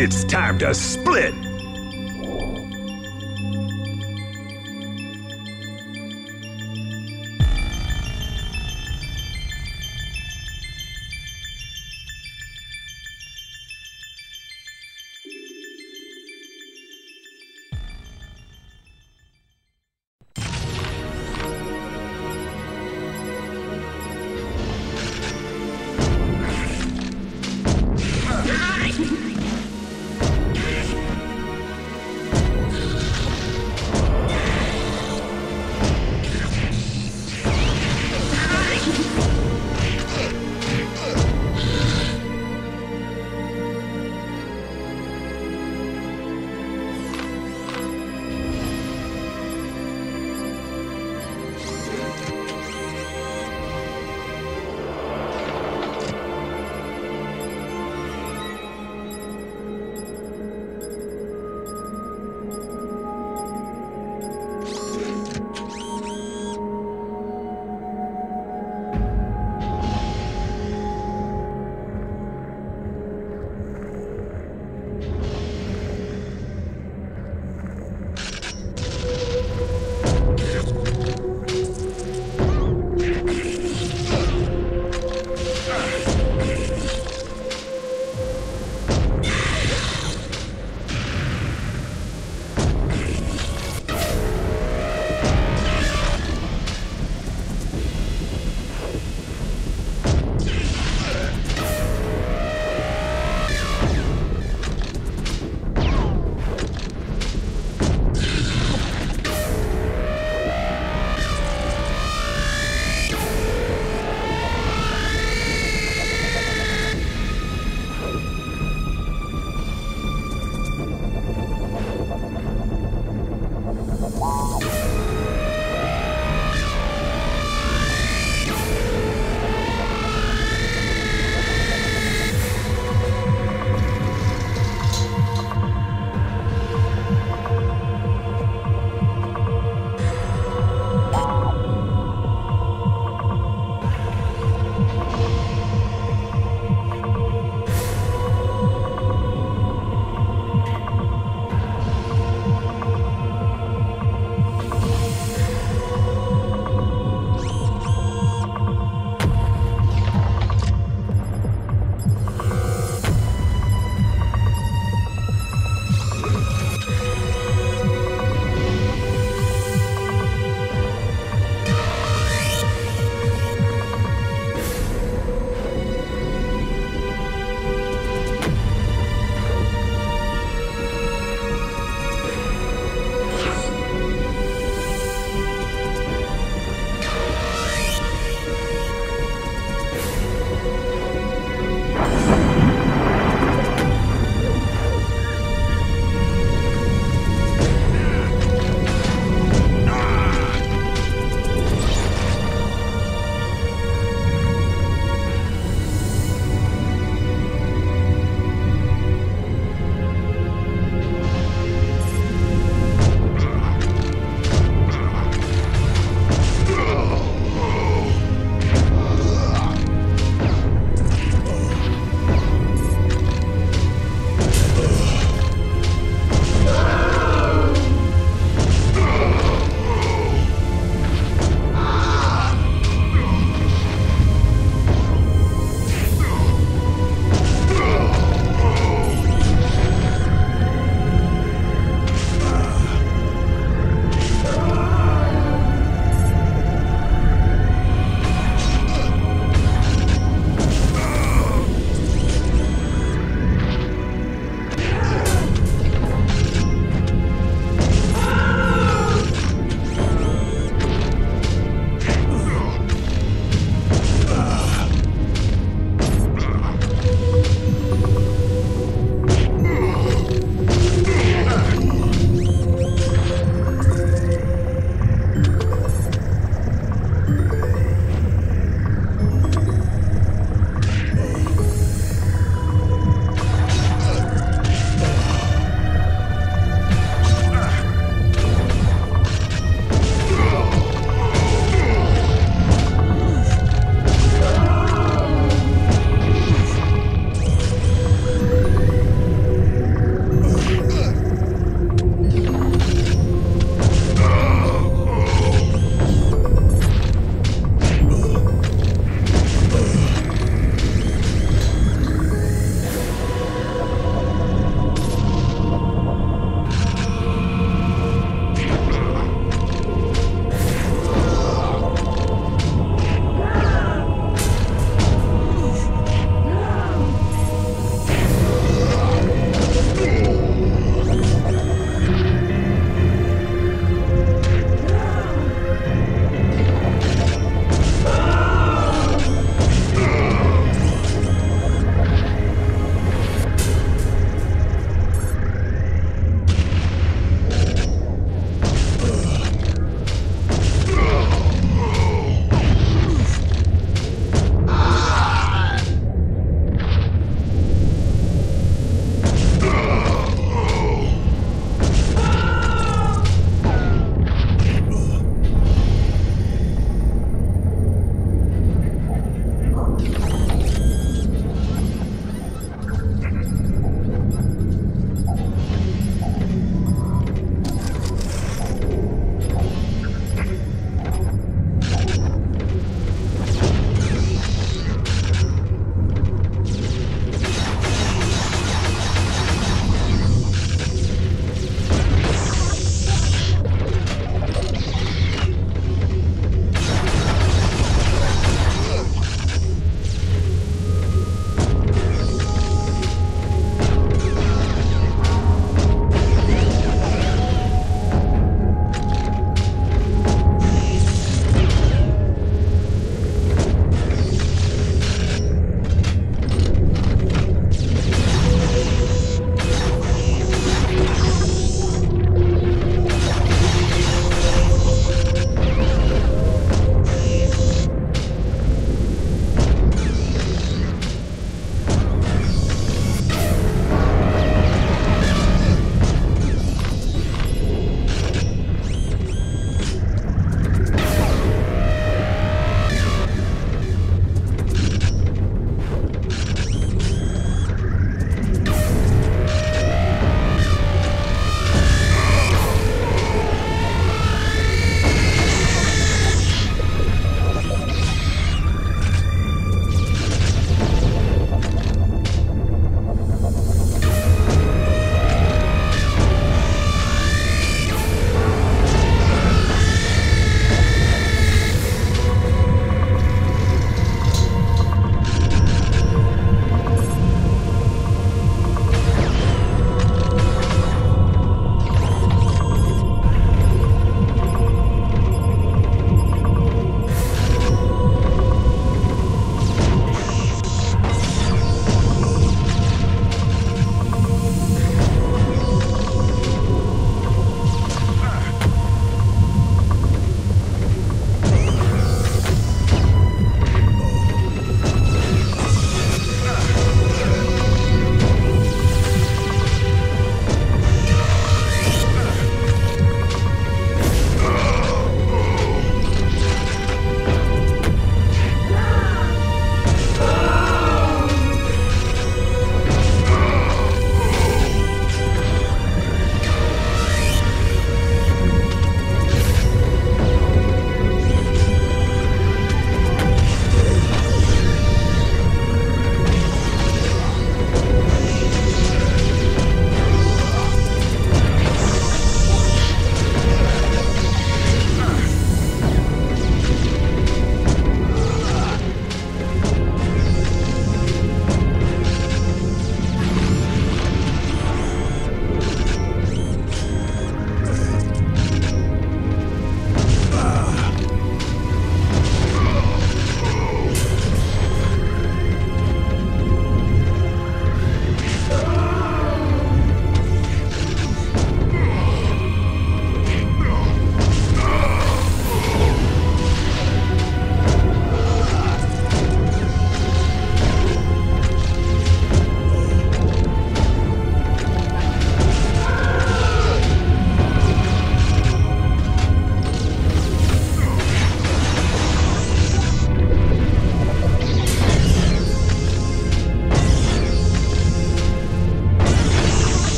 It's time to split!